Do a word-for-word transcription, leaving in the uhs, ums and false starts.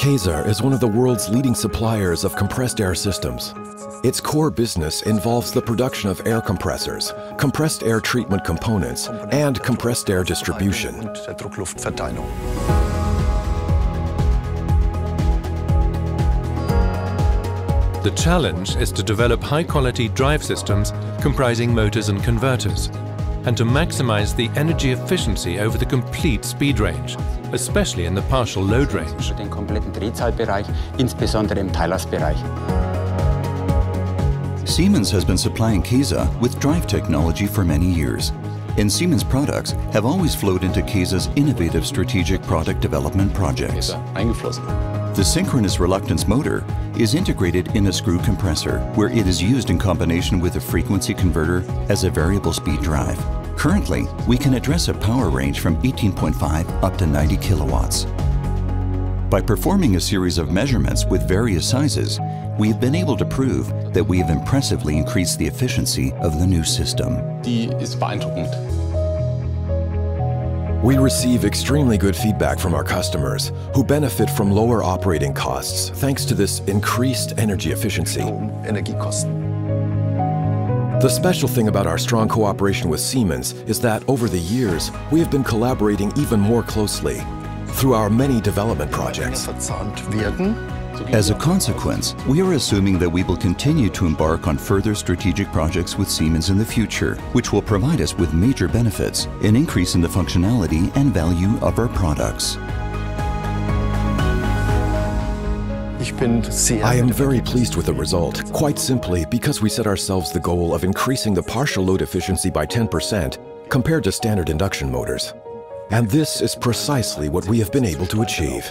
Kaeser is one of the world's leading suppliers of compressed air systems. Its core business involves the production of air compressors, compressed air treatment components, and compressed air distribution. The challenge is to develop high-quality drive systems comprising motors and converters, and to maximize the energy efficiency over the complete speed range, especially in the partial load range. Siemens has been supplying Kaeser with drive technology for many years, and Siemens products have always flowed into Kaeser's innovative strategic product development projects. The synchronous reluctance motor is integrated in a screw compressor, where it is used in combination with a frequency converter as a variable speed drive. Currently, we can address a power range from eighteen point five up to ninety kilowatts. By performing a series of measurements with various sizes, we have been able to prove that we have impressively increased the efficiency of the new system. We receive extremely good feedback from our customers, who benefit from lower operating costs thanks to this increased energy efficiency. The special thing about our strong cooperation with Siemens is that over the years, we have been collaborating even more closely through our many development projects. As a consequence, we are assuming that we will continue to embark on further strategic projects with Siemens in the future, which will provide us with major benefits, an increase in the functionality and value of our products. I am very pleased with the result, quite simply because we set ourselves the goal of increasing the partial load efficiency by ten percent compared to standard induction motors. And this is precisely what we have been able to achieve.